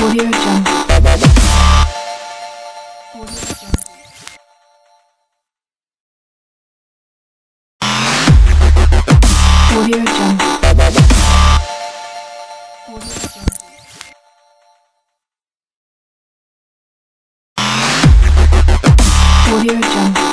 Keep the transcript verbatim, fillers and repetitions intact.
Audio Jungle. Audio Jungle. Audio Jungle.